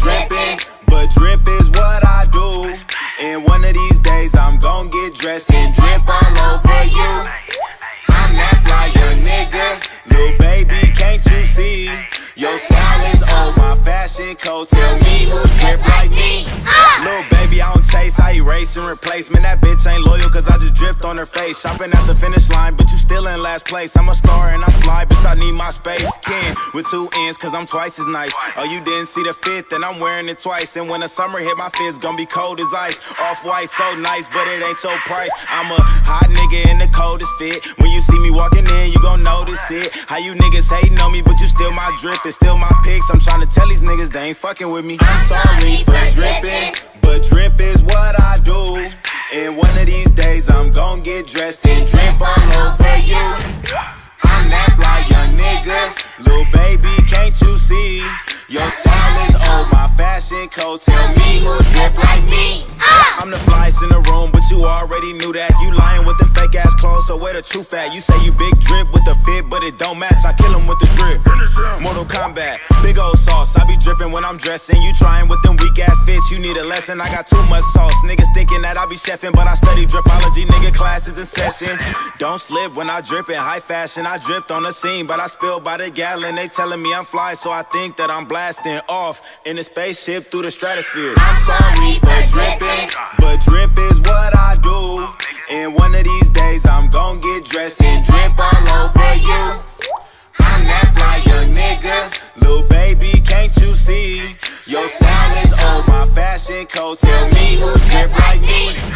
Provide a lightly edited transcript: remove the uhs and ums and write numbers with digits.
dripping, but drip is what I do. And one of these days I'm gon' get dressed and drip all over you. I'm that fly young nigga, Lil' Baby, can't you see? Your style is old, my fashion code, tell me who drip like me. Lil' Baby, I don't chase, I erase and replace. Man, that bitch ain't loyal cause I just dripped on her face. Shopping at the finish line, but you still in last place. I'm a star and I'm fly, bitch, I need my space. Ken with two N's cause I'm twice as nice. Oh, you didn't see the fit, then I'm wearing it twice. And when the summer hit, my fit's gonna be cold as ice. Off-white, so nice, but it ain't your price. I'm a hot nigga in the coldest fit. When you see me walking in, you gon' notice it. How you niggas hating on me, but you still my drip, it's still my pics. I'm trying to tell these niggas they ain't fucking with me. I'm sorry for dripping, but drip is what I do. And one of these days I'm gon' get dressed and drip all over you. I'm that fly young nigga, Lil' Baby, can't you see? Your style is old, my fashion code, tell me who drip like me. I'm the flyest in the room, but you already knew that. You lying with the fake ass clothes, so where the truth at? You say you big drip with the fit, but it don't match. I kill him with the drip, Mortal Kombat, big old sauce. I be dripping when I'm dressing. You trying with them weak ass fits, you need a lesson. I got too much sauce, niggas thinking that I be chefing, but I study dripology, nigga, classes in session. Don't slip when I drip in high fashion. I dripped on the scene, but I spilled by the gallon. They telling me I'm fly, so I think that I'm black. Blasting off in a spaceship through the stratosphere. I'm sorry for dripping, but drip is what I do. And one of these days I'm gon' get dressed and drip all over you. I'm that fly young nigga, Lil' Baby, can't you see? Your style is old, my fashion code, tell me who drip like me.